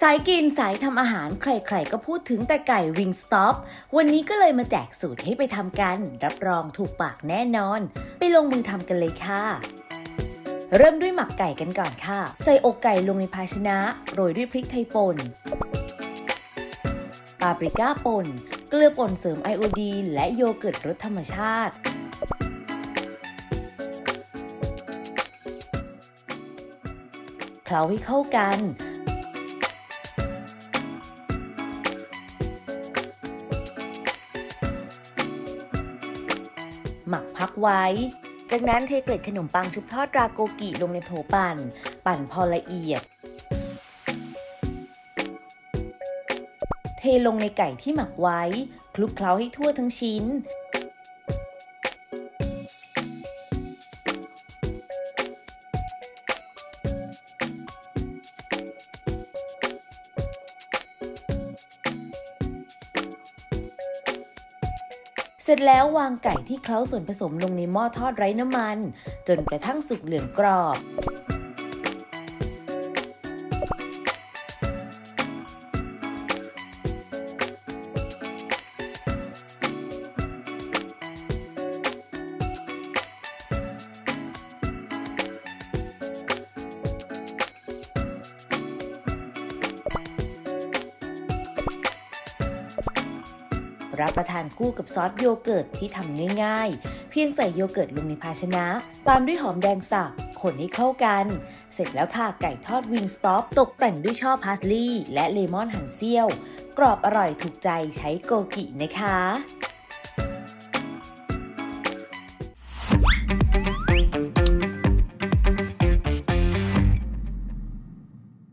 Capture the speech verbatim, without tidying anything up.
สายกินสายทำอาหารใครๆก็พูดถึงแต่ไก่ Wingstop วันนี้ก็เลยมาแจกสูตรให้ไปทำกันรับรองถูกปากแน่นอนไปลงมือทำกันเลยค่ะเริ่มด้วยหมักไก่กันก่อนค่ะใส่อกไก่ลงในภาชนะโรยด้วยพริกไทยป่นปาปริก้าป่นเกลือป่นเสริมไอโอดีนและโยเกิร์ตรสธรรมชาติเคล้าให้เข้ากันหมักพักไว้จากนั้นเทเกล็ดขนมปังชุบทอดราโกกิลงในโถปั่นปั่นพอละเอียดเทลงในไก่ที่หมักไว้คลุกเคล้าให้ทั่วทั้งชิ้นเสร็จแล้ววางไก่ที่เคล้าส่วนผสมลงในหม้อทอดไร้น้ำมันจนกระทั่งสุกเหลืองกรอบรับประทานคู่กับซอสโยเกิร์ตที่ทำง่ายๆเพียงใส่โยเกิร์ตลงในภาชนะตามด้วยหอมแดงสับคนให้เข้ากันเสร็จแล้วค่ะไก่ทอดวิงสต็อปตกแต่งด้วยช่อพาร์สลีย์และเลมอนหั่นเสี้ยวกรอบอร่อยถูกใจใช้โกกินะคะ